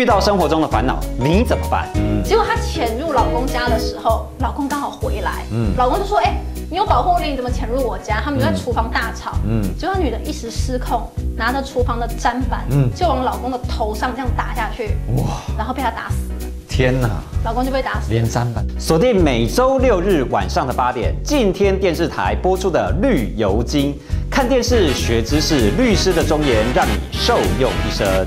遇到生活中的烦恼，你怎么办？结果她潜入老公家的时候，老公刚好回来，老公就说：“哎，你有保护令，你怎么潜入我家？”他们就在厨房大吵，结果女的一时失控，拿着厨房的砧板，就往老公的头上这样打下去，哇！然后被他打死了。 天呐，老公就被打死，连砧板。锁定每周六日晚上的8点，今天电视台播出的《绿油精》，看电视学知识，律师的忠言让你受用一生。